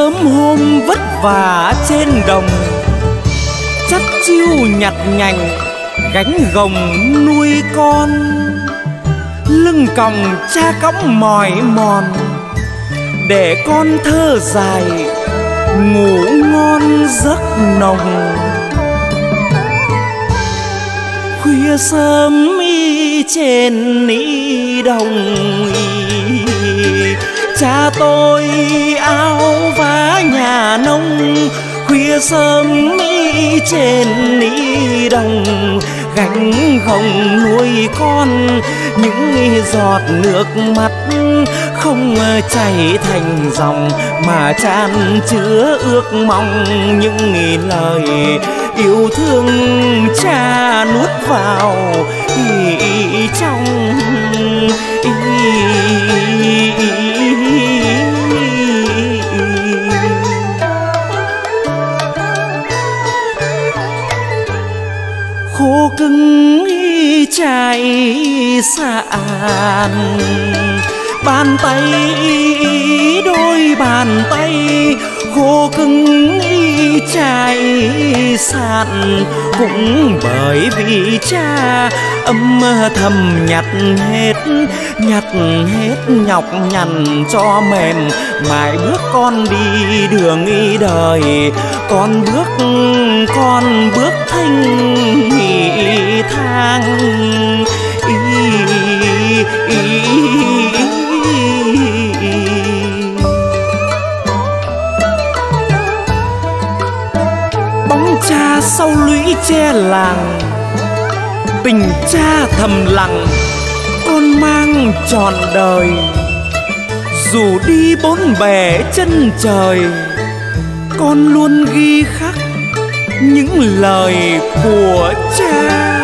sớm hôm vất vả trên đồng, chắc chiêu nhặt nhành gánh gồng nuôi con. Lưng còng cha cõng mỏi mòn để con thơ dài ngủ ngon giấc nồng. Khuya sớm y trên y đồng y, cha tôi áo vá nhà nông. Khuya sớm y trên y đồng, gánh gồng nuôi con. Những giọt nước mắt không chảy thành dòng mà chan chứa ước mong. Những lời yêu thương cha nuốt vào trong khô cứng chai sạn. Bàn tay đôi bàn tay khô cứng chai sạn, cũng bởi vì cha âm thầm nhặt hết nhọc nhằn cho mềm. Mãi bước con đi đường y đời, con bước thanh thang bóng cha sau lũy che làng. Tình cha thầm lặng con mang trọn đời, dù đi bốn bể chân trời con luôn ghi khắc những lời của cha.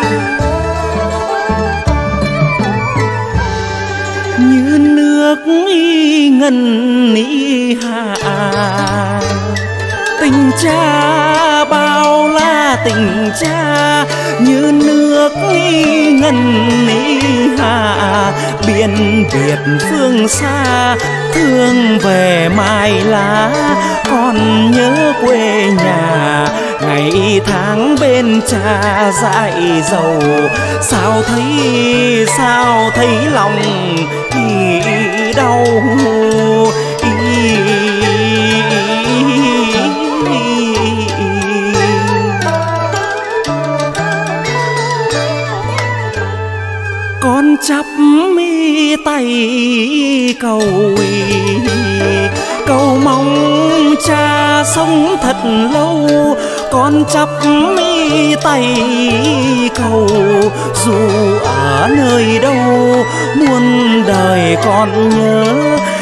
Như nước y ngân y hạ, tình cha bao la tình cha. Như nước y ngân y hạ, biển biệt phương xa thương về mai lá. Con nhớ quê nhà ngày tháng bên cha dại dầu, sao thấy lòng đau. Con chắp mi tay cầu mong cha sống thật lâu. Con chắp mi tay cầu, dù ở nơi đâu muôn đời con nhớ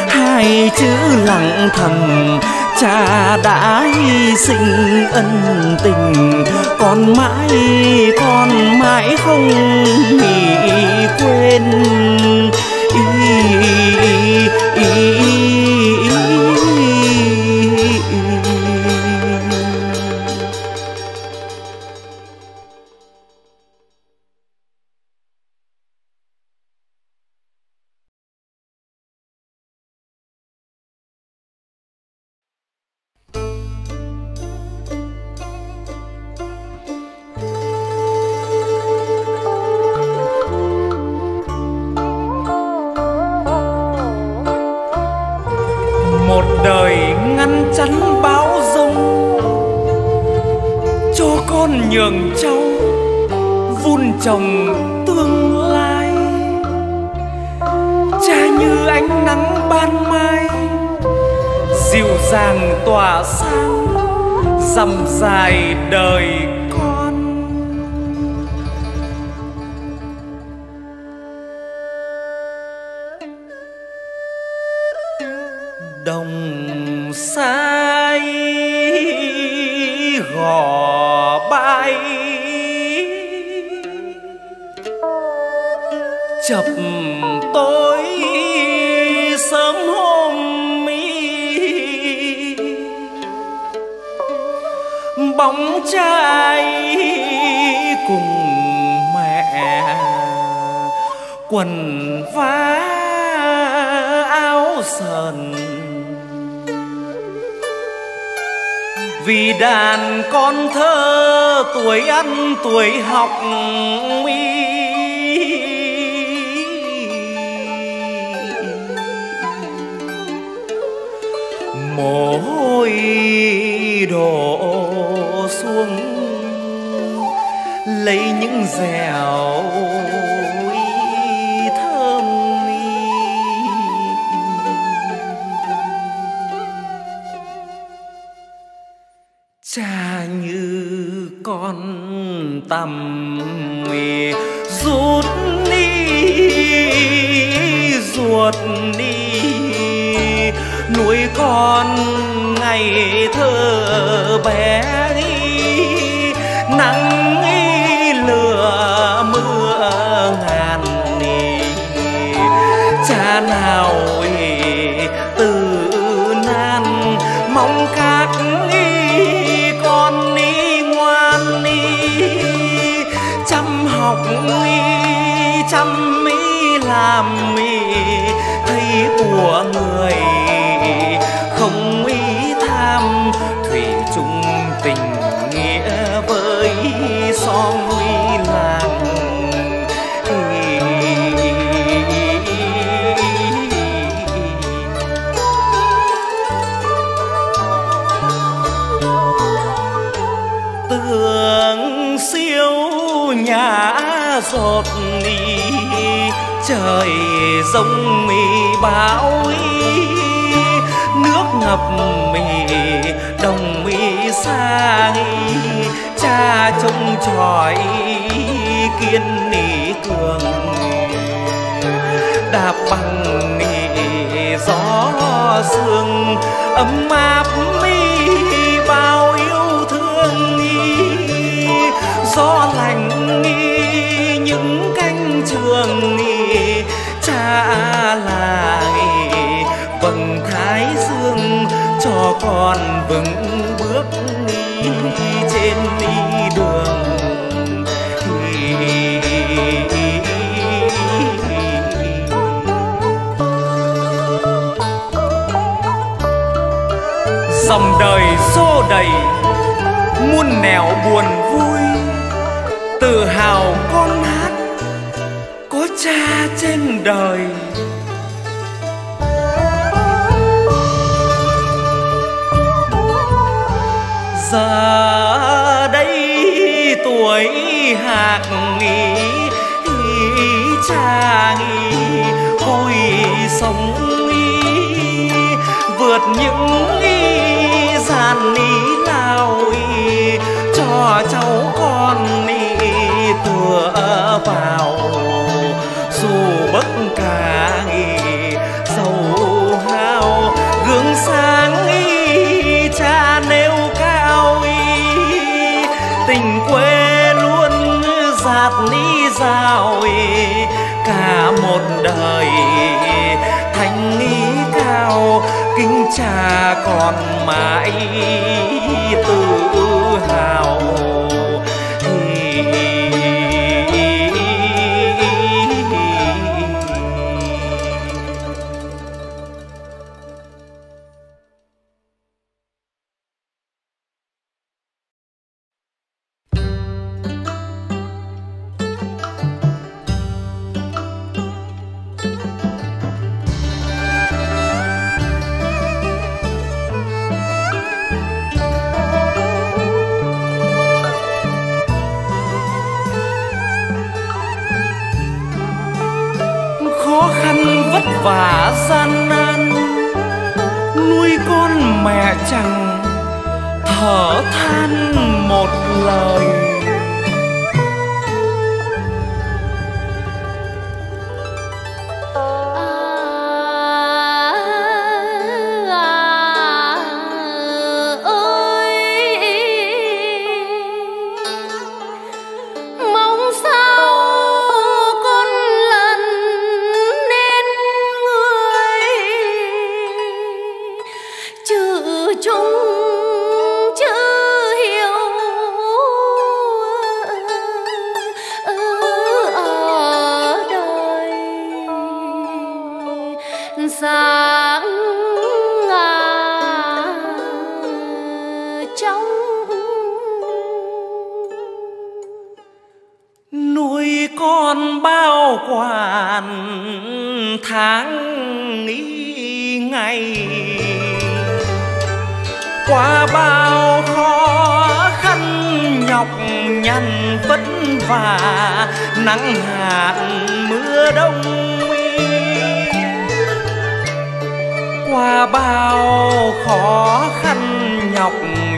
hai chữ lặng thầm. Cha đã hy sinh ân tình, con mãi không quên. Vì đàn con thơ tuổi ăn tuổi học mi, mồ hôi đổ xuống lấy những dẻo cha như con tầm rút đi ruột đi nuôi con ngày thơ bé đi nắng đi lửa mưa ngàn đi cha nào từ nan mong các con đi ngoan đi chăm học đi chăm mỹ làm mỹ thấy của người không ý tham thủy chung tình nghĩa với song uy làng tường siêu nhà rột đi trời rông mì bão ý nước ngập mì đồng mì xa cha trông tròi kiên nỉ cường đạp bằng nỉ gió sương ấm áp mi bao yêu thương nghi gió lành nghi những cánh trường nghi cha là vầng thái dương cho con vững bước đi trên đi đường dòng đời xô đầy muôn nẻo buồn vui tự hào con hát có cha trên đời. Giờ đây tuổi hạc nghĩ cha nghĩ thôi sống nghĩ vượt những nghĩ gian nghĩ lao ý, cho cháu con nghĩ tựa vào dù bất cả nghĩ giàu hao gương sáng nghĩ cha nêu tình quê luôn giạt ní dạo cả một đời thành ý cao kính cha còn mãi tự hào và gian nan nuôi con mẹ chẳng thở than một lời chung chưa hiểu nuôi con bao quản tháng nghĩ ngày, qua bao khó khăn nhọc nhằn vất vả nắng hạn mưa đông, qua bao khó khăn nhọc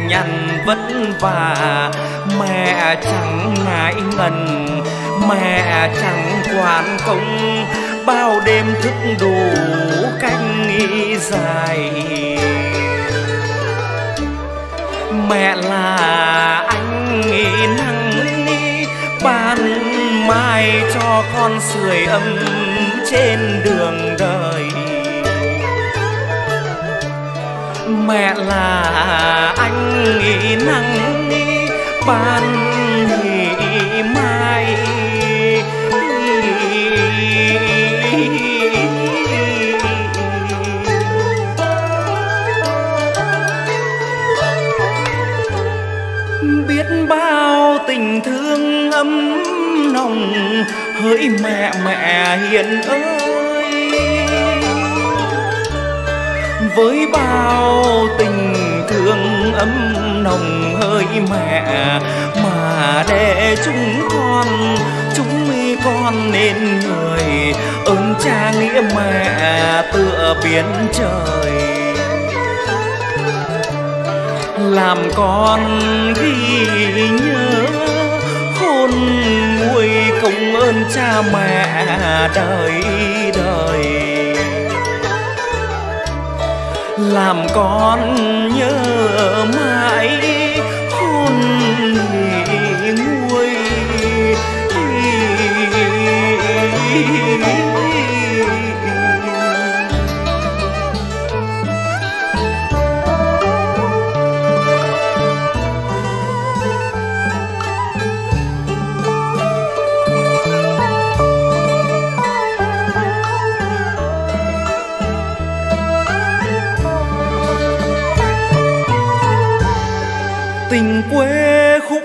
nhằn vất vả mẹ chẳng ngại ngần, mẹ chẳng quản công, bao đêm thức đủ canh dài. Mẹ là anh nghỉ nắng ban mai cho con sưởi ấm trên đường đời. Mẹ là anh nghỉ nắng ban nghỉ mai biết bao tình thương ấm nồng. Hỡi mẹ, mẹ hiền ơi, với bao tình thương ấm nồng hỡi mẹ mà để chúng con nên người ơn cha nghĩa mẹ tựa biển trời. Làm con ghi nhớ khôn nguôi công ơn cha mẹ đời đời. Làm con nhớ mãi khôn nguôi. Tình quê khúc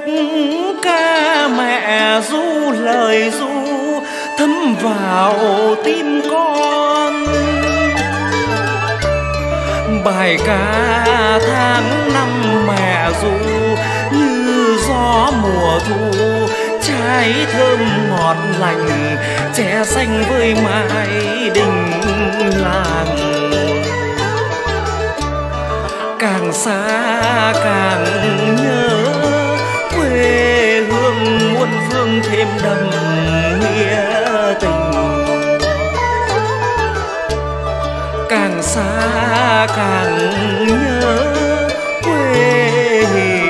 ca mẹ ru lời ru thấm vào tim con. Bài ca tháng năm mẹ ru như gió mùa thu, trái thơm ngọt lành chè xanh với mái đình làng. Càng xa càng nhớ quê hương muôn phương thêm đậm nghĩa tình. Càng xa càng nhớ quê hương.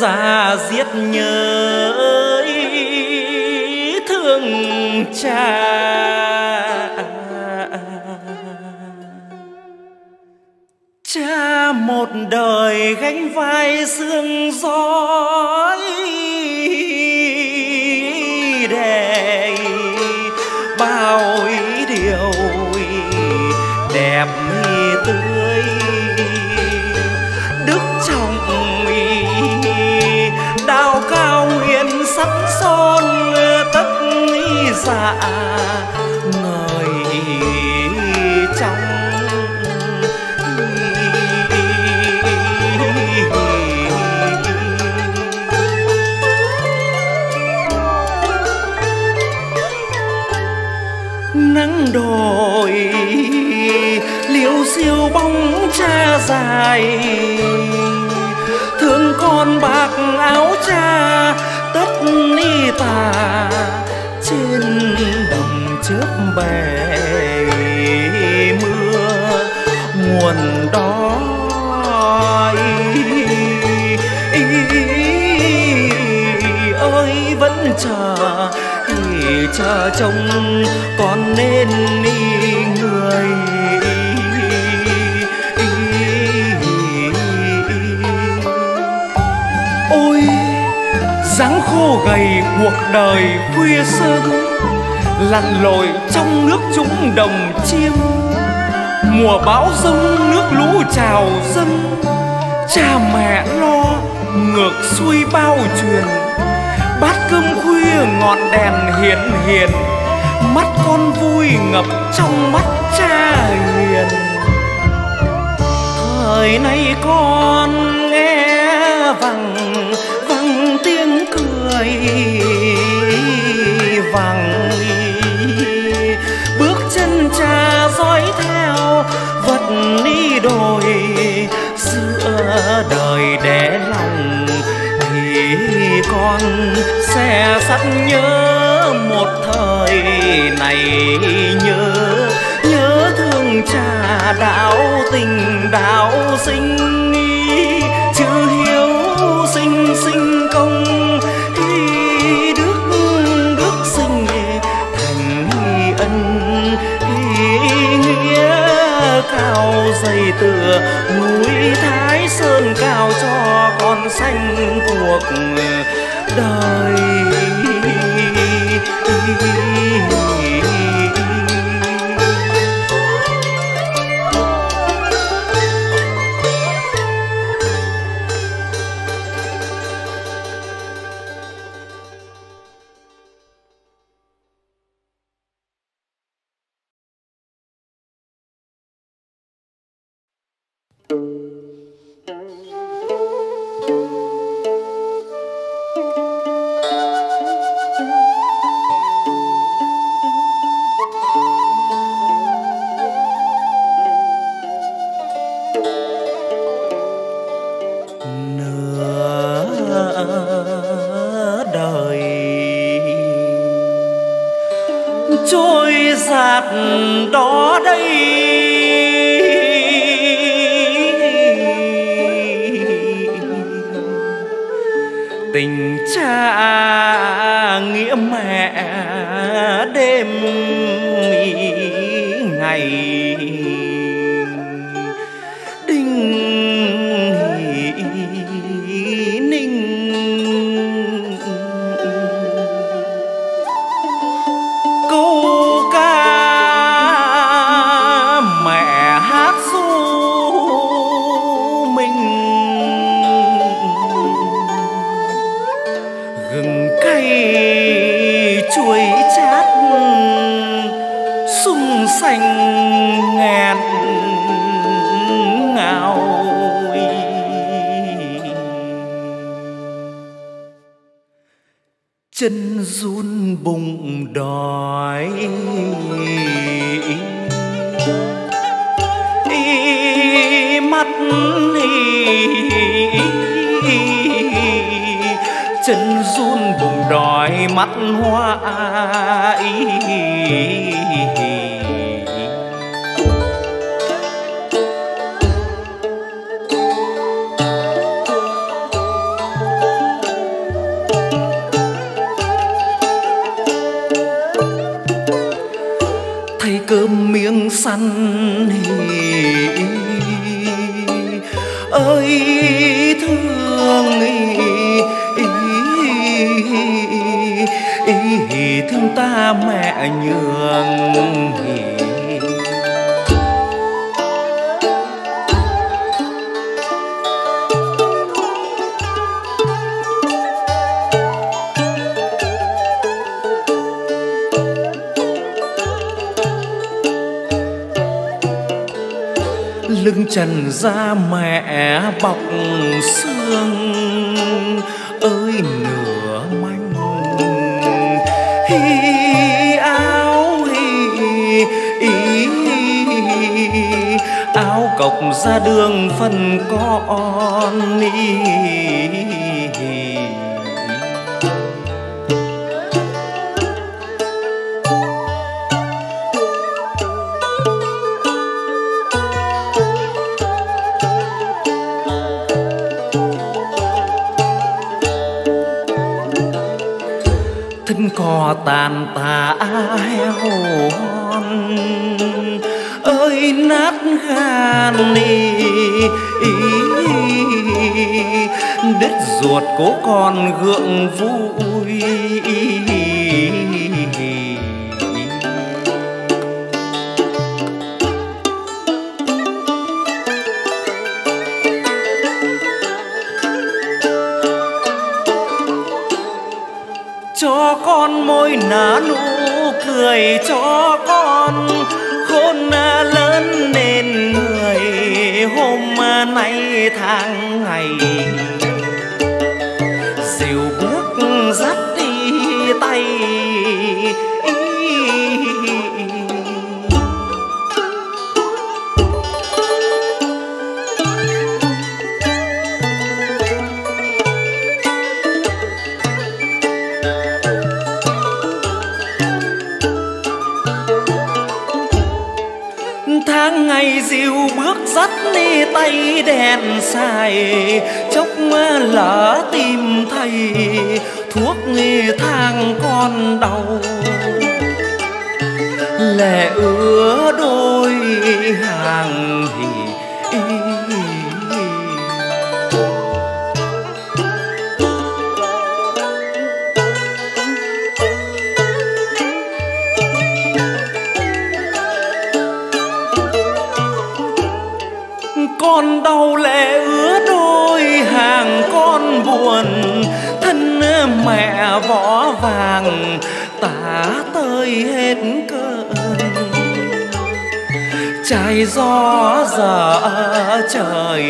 ra giết nhớ thương cha. Cha một đời gánh vai sương gió đầy bao ý điều đẹp tươi, đức chồng đao cao nguyên sắt son tất dạ người trong nắng đồi liêu xiêu bóng cha dài thương con bạc áo cha tất ni tà trên đồng trước bể mưa nguồn đó ơi vẫn chờ cha chồng con nên đi người ôi dáng khô gầy cuộc đời khuya sương lặn lội trong nước trũng đồng chiêm mùa bão dông nước lũ trào dâng cha mẹ lo ngược xuôi bao truyền bát cơm khuya ngọn đèn hiền hiền mắt con vui ngập trong mắt cha hiền thời nay con nghe vẳng vẳng tiếng cười vẳng bước chân cha dõi theo vật đi đồi giữa đời để lòng con sẽ sắt nhớ một thời này nhớ nhớ thương cha đạo tình đạo sinh chữ hiếu sinh sinh công y đức đức sinh thành ân nghĩa cao dày tựa núi Thái Sơn cao cho con xanh cuộc đời. Chân run bụng đói mắt chân run bụng đói mắt hoa cơm miếng săn hỉ ơi thương ý thương ta mẹ nhường hỉ. Lưng trần da mẹ bọc xương ơi nửa manh hi áo hi ý áo cộc ra đường phần con đi. Cò tàn tà heo hon ơi nát gan đi đứt ruột cố còn gượng vui. Cho con môi ná nụ cười cho con khôn lớn nên người hôm nay tháng ngày dìu bước dắt đi tay dắt đi tay đèn xài chốc lỡ tìm thầy thuốc nghe thang con đau lệ ứa đôi hàng hỉ. Con đau lệ ứa đôi hàng con buồn thân mẹ võ vàng tả tơi hết cơn trái gió giờ trời.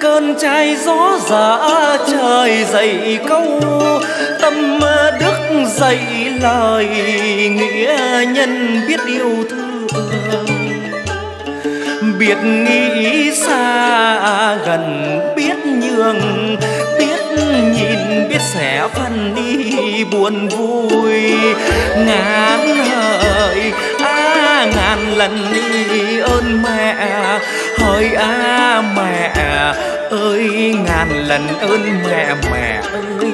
Cơn trai gió giả trời dậy câu tâm đức dậy lời nghĩa nhân biết yêu thương biết nghĩ xa gần biết nhường biết nhìn biết sẻ phân đi buồn vui ngàn hỡi ngàn lần đi ơn mẹ hỡi mẹ ơi ngàn lần ơn mẹ ơi.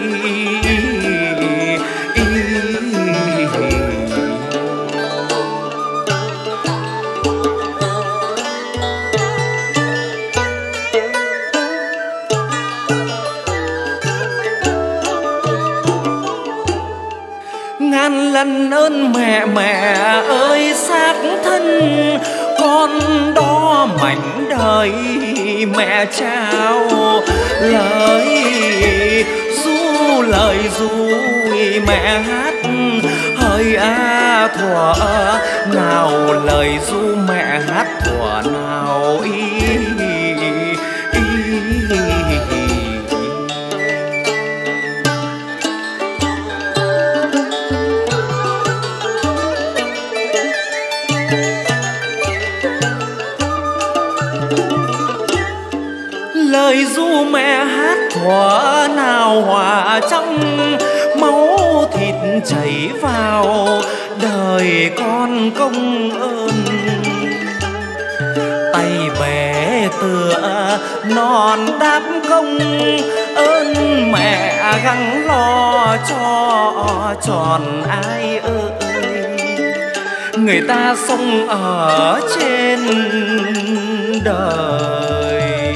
Ngàn lần ơn mẹ ơi xác thân con đó mảnh đời mẹ trao lời ru lời ru mẹ hát hỡi thuở nào lời ru mẹ hát thuở nào lời ru mẹ hát thuở nào hòa trong máu thì thịt chảy vào đời con công ơn. Tay bé tựa non đáp công ơn mẹ gắng lo cho tròn ai ơi. Người ta sống ở trên đời ơi.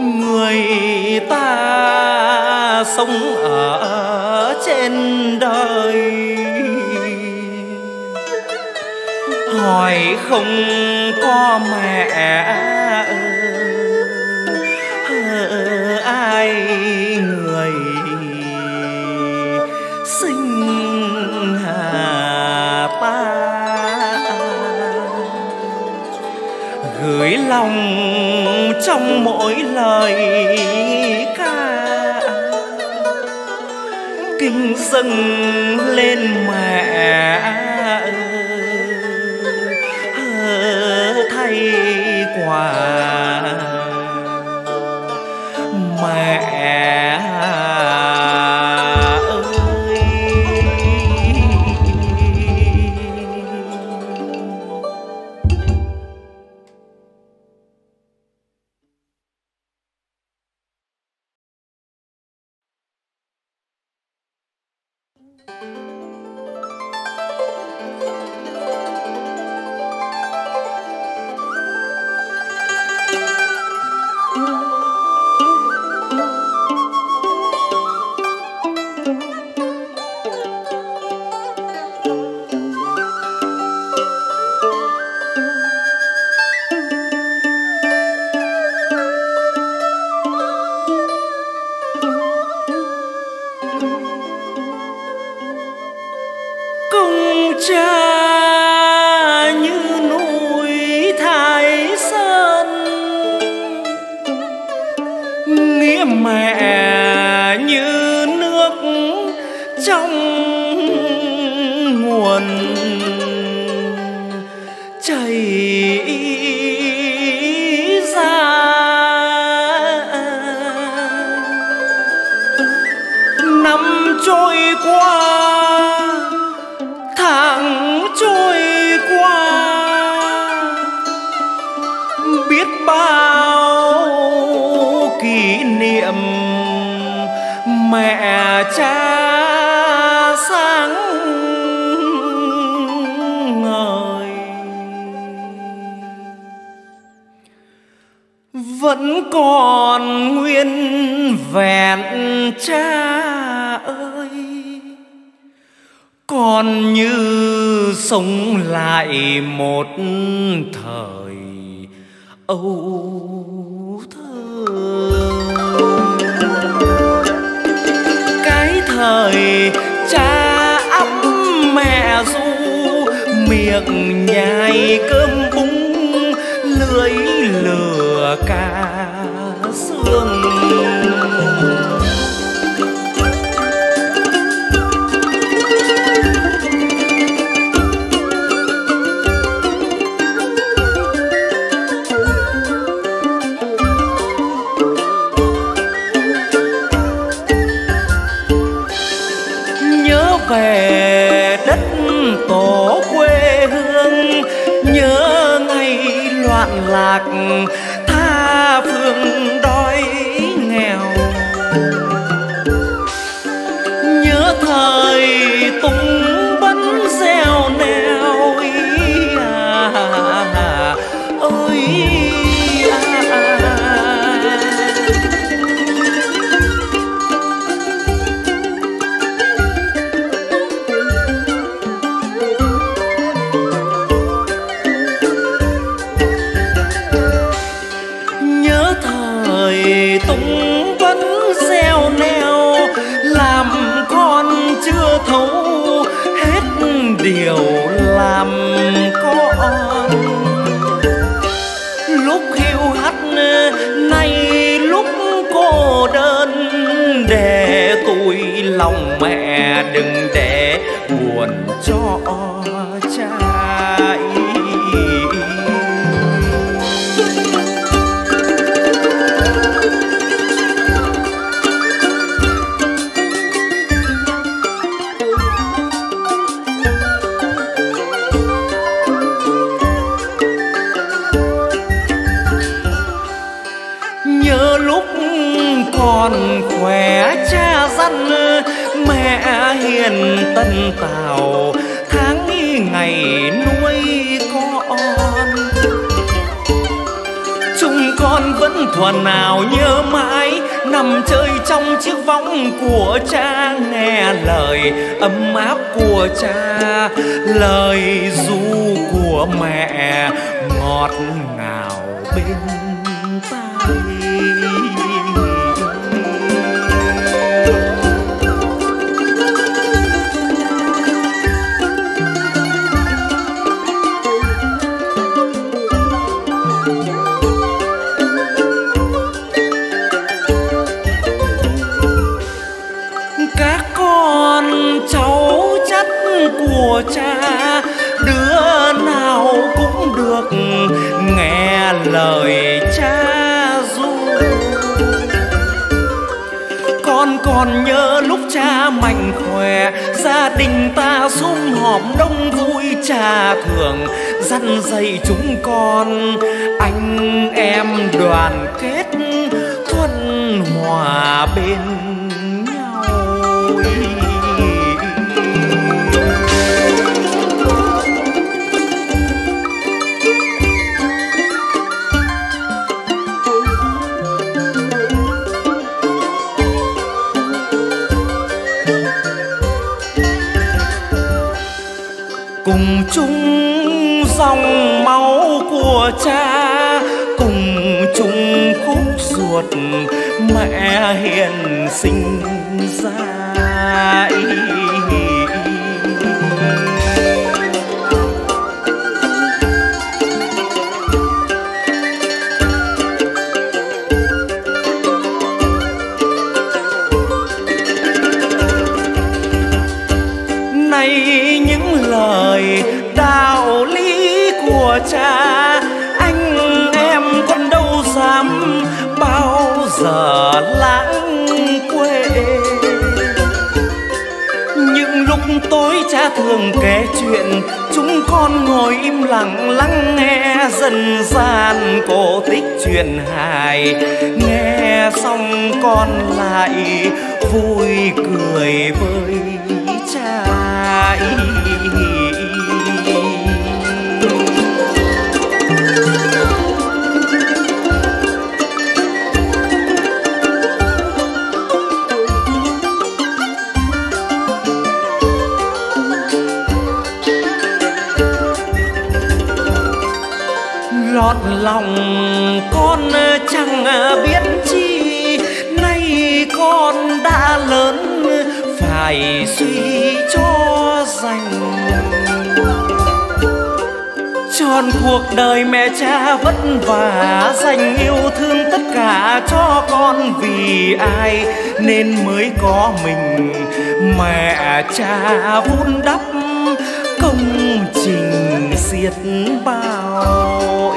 Người ta sống ở trên đời hỏi không có mẹ ai người sinh ta gửi lòng trong mỗi lời ca kính dâng lên mẹ thay quả mẹ ơi. Vẫn còn nguyên vẹn cha ơi, còn như sống lại một thời âu thơ. Cái thời cha ấm mẹ ru, miệng nhai cơm búng lưỡi lừa cả xương. Nhớ về đất tổ quê hương, nhớ ngày loạn lạc phương đói nghèo, nhớ thời tung bấn gieo neo ôi thấu lòng mẹ đừng để buồn cho trai. Còn khỏe cha dặn mẹ hiền tân tảo, tháng ngày nuôi con chúng con vẫn thuần nào nhớ mãi, nằm chơi trong chiếc võng của cha, nghe lời ấm áp của cha, lời ru của mẹ ngọt ngào bên của cha, đứa nào cũng được nghe lời cha ru. Con còn nhớ lúc cha mạnh khỏe, gia đình ta sum họp đông vui, cha thường dặn dạy chúng con anh em đoàn kết thuận hòa bên. Cùng chung dòng máu của cha, cùng chung khúc ruột mẹ hiền sinh ra. Đạo lý của cha anh em con đâu dám bao giờ lãng quên. Những lúc tối cha thường kể chuyện, chúng con ngồi im lặng lắng nghe dân gian cổ tích chuyện hài. Nghe xong con lại vui cười với cha. Lọt lòng con chẳng biết chi, nay con đã lớn phải suy cho rành. Trọn cuộc đời mẹ cha vất vả dành yêu thương tất cả cho con, vì ai nên mới có mình mẹ cha vun đắp công trình diệt bao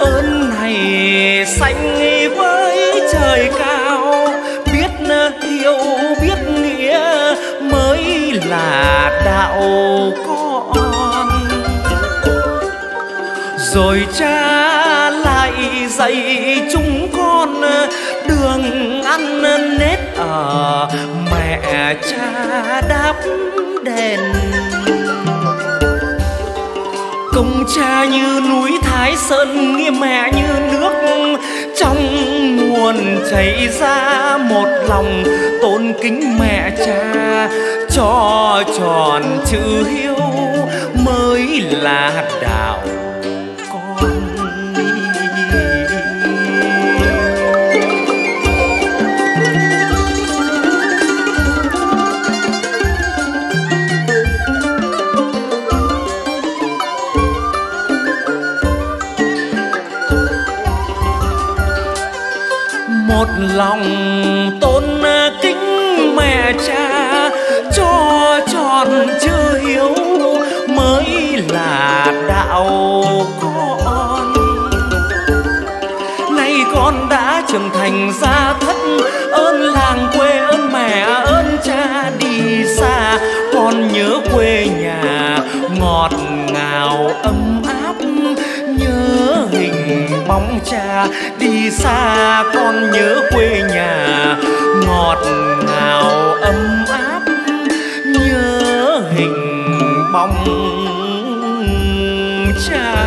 ơn này xanh với trời cao. Yêu biết nghĩa mới là đạo con, rồi cha lại dạy chúng con đường ăn nết ở mẹ cha đáp đền. Công cha như núi Thái Sơn, nghĩa mẹ như nước trong nguồn chảy ra, một lòng tôn kính mẹ cha cho tròn chữ hiếu mới là đạo con. một lòng tôn kính mẹ cha cho tròn chữ hiếu mới là đạo con. Nay con đã trưởng thành ra thất, ơn làng quê ơn mẹ ơn cha đi xa, con nhớ quê nhà ngọt ngào ấm áp, nhớ hình bóng cha đi xa, con nhớ quê nhà ngọt ngào ấm áp, nhớ hình bóng cha.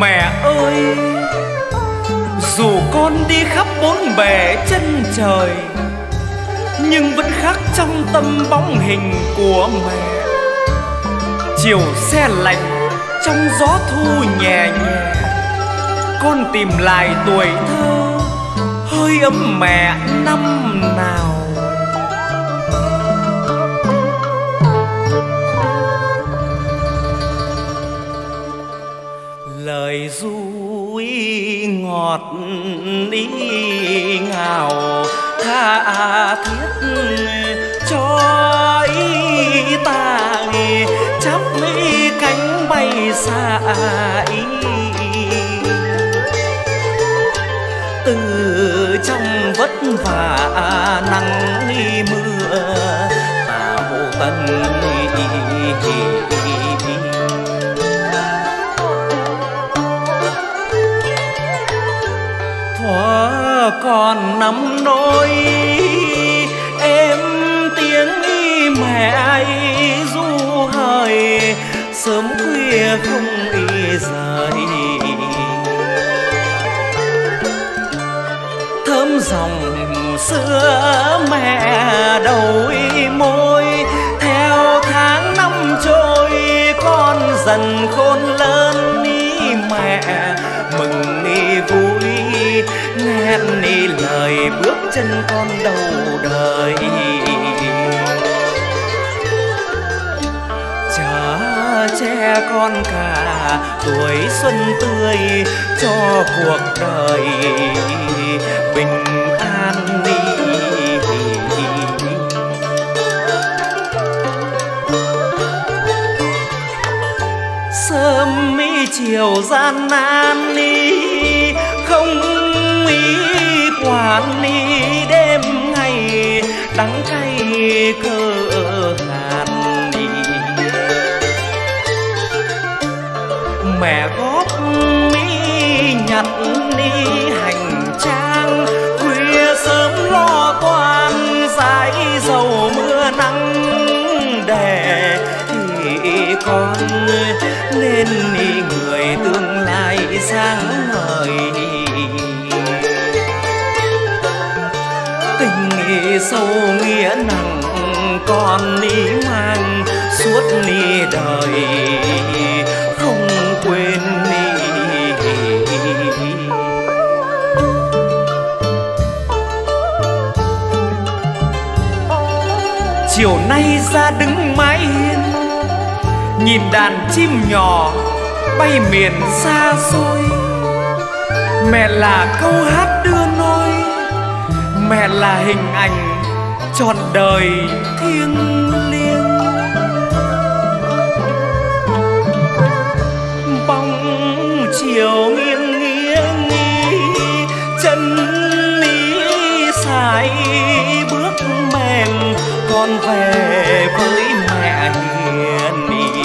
Mẹ ơi, dù con đi khắp bốn bể chân trời, nhưng vẫn khắc trong tâm bóng hình của mẹ. Chiều xe lạnh trong gió thu nhẹ nhẹ, con tìm lại tuổi thơ hơi ấm mẹ năm nào. Lời ru ngọt ý ngào tha thiết cho ý ta chắp mấy cánh bay xa ý. Từ trong vất vả nắng mưa tạo tần còn nắm nỗi em tiếng y mẹ ru hời sớm khuya không y rời. Thơm dòng sữa mẹ đầu môi theo tháng năm trôi, con dần khôn lớn y mẹ mừng y vui hẹn đi lời bước chân con đầu đời. Chở che con cả tuổi xuân tươi cho cuộc đời bình an đi. Sớm mi chiều gian nan đi không quản đi, đêm ngày đắng cay cơ hàn đi. Mẹ góp mi nhặt đi hành trang, khuya sớm lo toan dãi dầu mưa nắng để thì con nên đi người tương lai sáng ngời. Sâu nghĩa nặng con đi mang suốt đi đời không quên đi. Chiều nay ra đứng mái hiên nhìn đàn chim nhỏ bay miền xa xôi, mẹ là câu hát đưa nôi, mẹ là hình ảnh trọn đời thiêng liêng. Bóng chiều nghiêng nghiêng chân lý sải bước mềm, con về với mẹ hiền ý.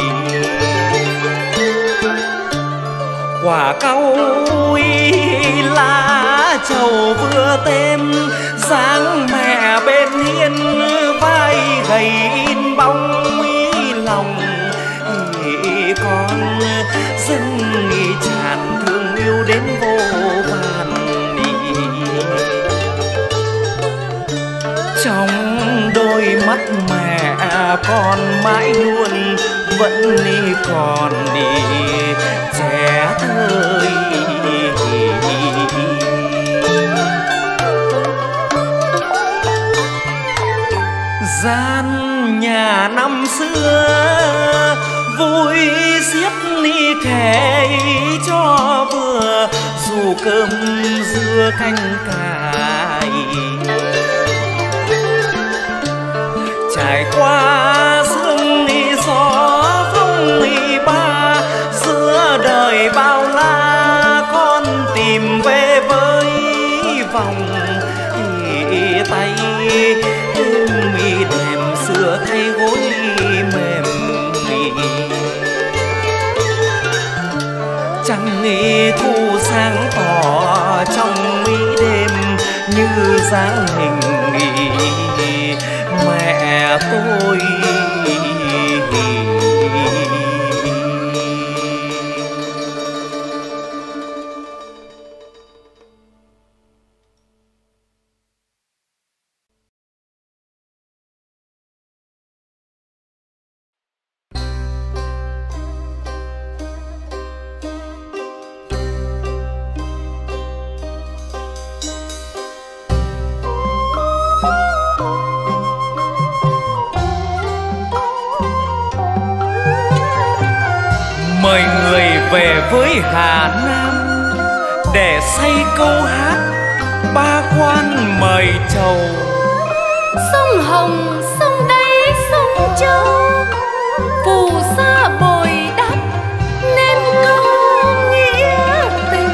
Quả cau y lá trầu vừa tem, dáng mẹ bên hiên vai gầy in bóng ý lòng ý con, dâng ý tràn thương yêu đến vô vàn ý. Trong đôi mắt mẹ con mãi luôn vẫn còn đi trẻ thơ. Gian nhà năm xưa vui xiết ly kể cho vừa, dù cơm dưa canh cải trải qua sương ly gió phong ly ba. Giữa đời bao la con tìm về với vòng tay đêm xưa thay gối mềm chẳng nghĩ thu sáng tỏ trong mỹ đêm như dáng hình mẹ tôi. Với Hà Nam để xây câu hát ba quan mời chầu. Sông Hồng sông đây sông Châu, phù sa bồi đắp nên câu nghĩa tình.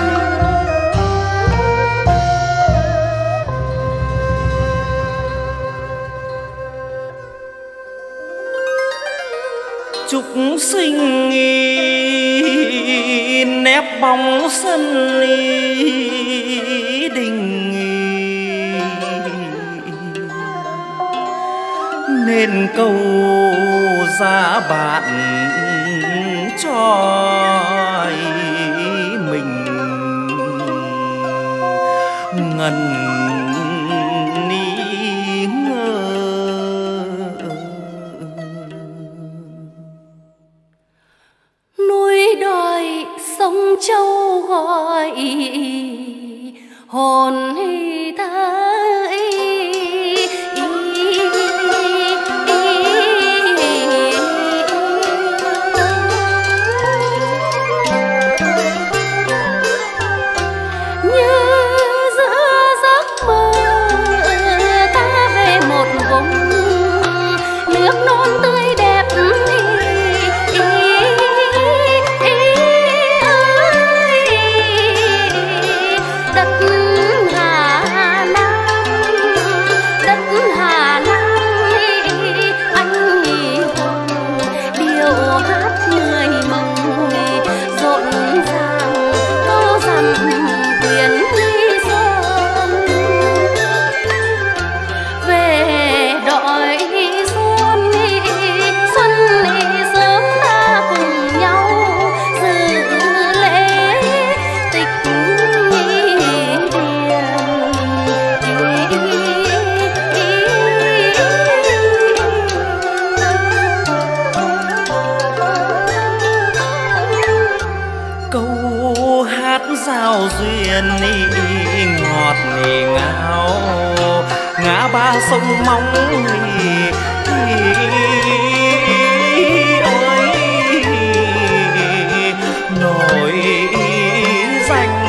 Chúc sinh nép bóng sân ly đình nên câu ra bạn cho mình ngần ni ngơ. Núi đồi sông Châu gọi hồn ta sông mong ơi nổi danh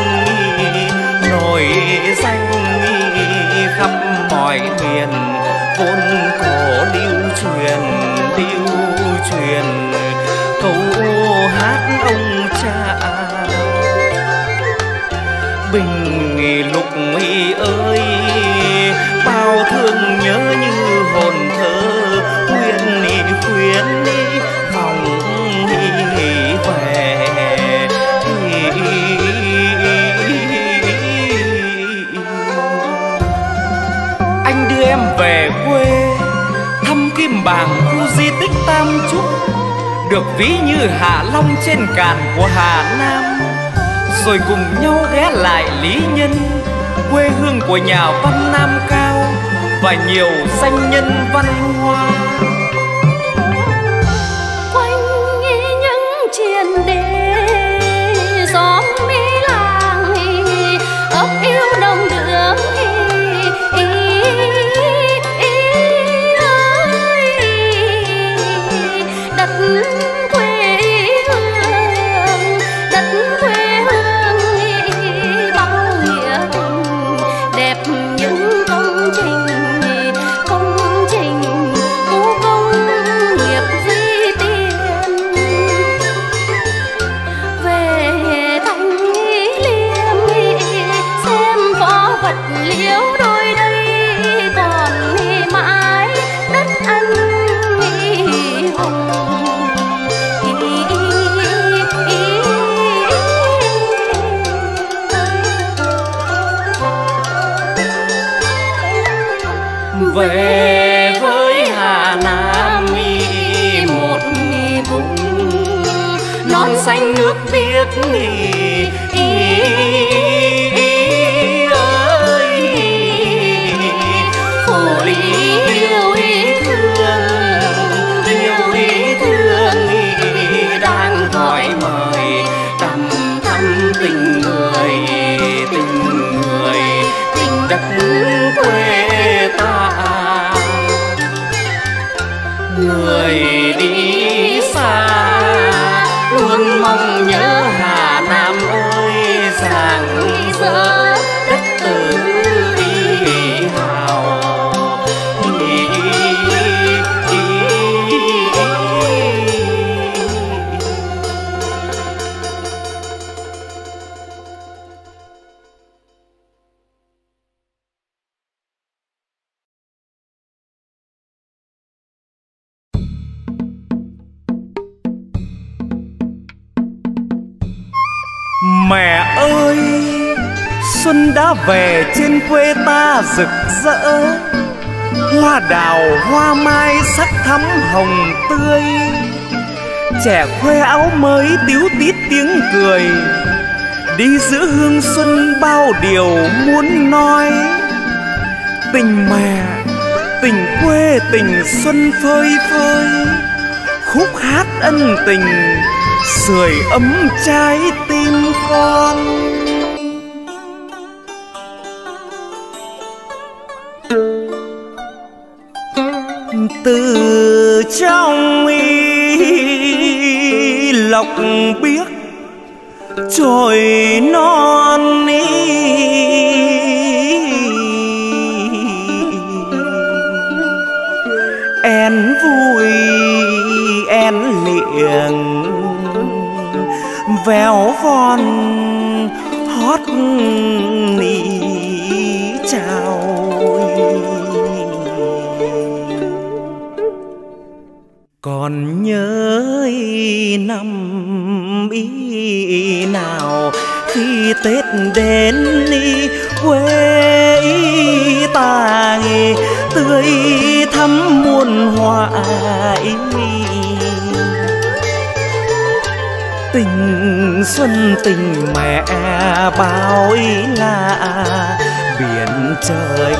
khắp mọi miền vốn cổ lưu truyền câu hát ông cha Bình Lục Mỹ ơi. Bao thương nhớ như hồn thơ khuyên đi vòng đi về anh đưa em về quê thăm Kim Bảng khu di tích Tam Trúc được ví như Hạ Long trên cạn của Hà Nam, rồi cùng nhau ghé lại Lý Nhân quê hương của nhà văn Nam Cao và nhiều danh nhân văn hoa. non xanh nước biếc ơi phổi yêu ý thương đang gọi mời tầm thăm tình người tình đất quê ta người đi xa luôn mong nhớ Hà Nam ơi rằng dỡ đất từ đi hào Mẹ ơi, xuân đã về trên quê ta rực rỡ. Hoa đào, hoa mai sắc thắm hồng tươi. Trẻ khoe áo mới tíu tít tiếng cười. Đi giữa hương xuân bao điều muốn nói. Tình mẹ, tình quê, tình xuân phơi phới. Khúc hát ân tình, sưởi ấm trái tim con. Từ trong y lọc biếc trồi non y én vui én liệng véo von hót nỉ chào. Còn nhớ năm ý nào khi Tết đến đi quê ý ta nghe tươi thắm muôn hoa ý. Tình xuân tình mẹ bao ý là biển trời.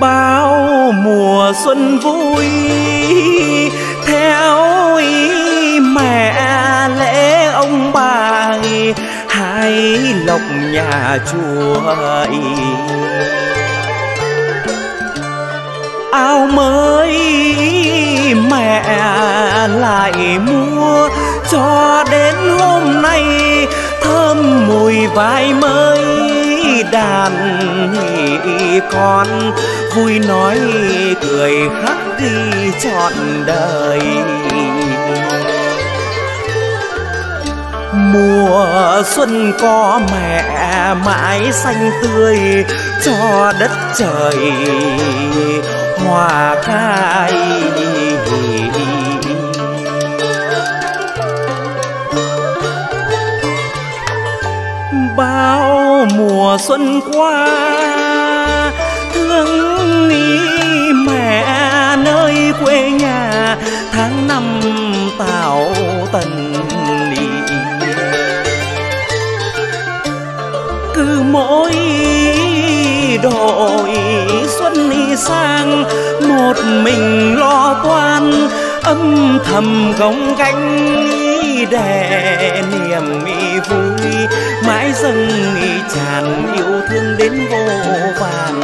Bao mùa xuân vui theo ý mẹ lễ ông bà hai lộc nhà chùa ý. Áo mới mẹ lại mua cho đến hôm nay thơm mùi vai mới đàn con vui nói cười khắc ghi trọn đời. Mùa xuân có mẹ mãi xanh tươi cho đất trời hoa khai. Bao mùa xuân qua thương nghĩ mẹ nơi quê nhà tháng năm Tảo Tần đi. Cứ mỗi đội xuân đi sang một mình lo toan âm thầm gồng gánh để niềm vui mãi dâng tràn yêu thương đến vô vàn.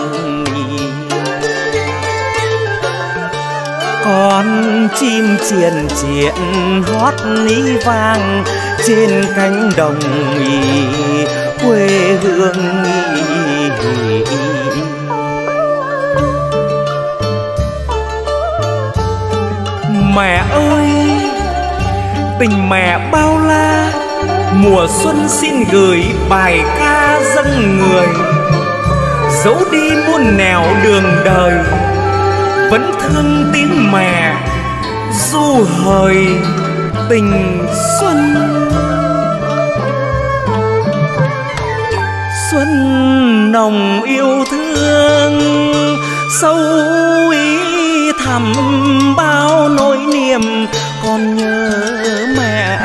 Con chim triền triện hót ní vang trên cánh đồng quê hương. Mẹ ơi, tình mẹ bao la, mùa xuân xin gửi bài ca dâng người. Dẫu đi muôn nẻo đường đời, vẫn thương tiếng mẹ du hời tình xuân. Xuân nồng yêu thương sâu ý thầm bao nỗi niềm, con nhớ mẹ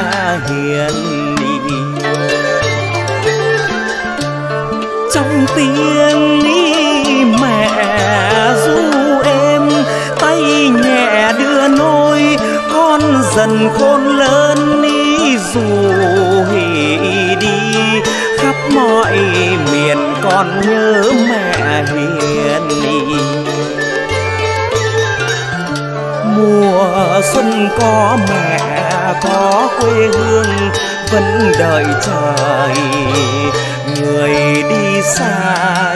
hiền đi. Trong tiếng ý mẹ ru em, tay nhẹ đưa nôi, con dần khôn lớn ý dù hỉ đi khắp mọi miền, con nhớ mẹ hiền đi. Mùa xuân có mẹ có quê hương vẫn đợi trời người đi xa.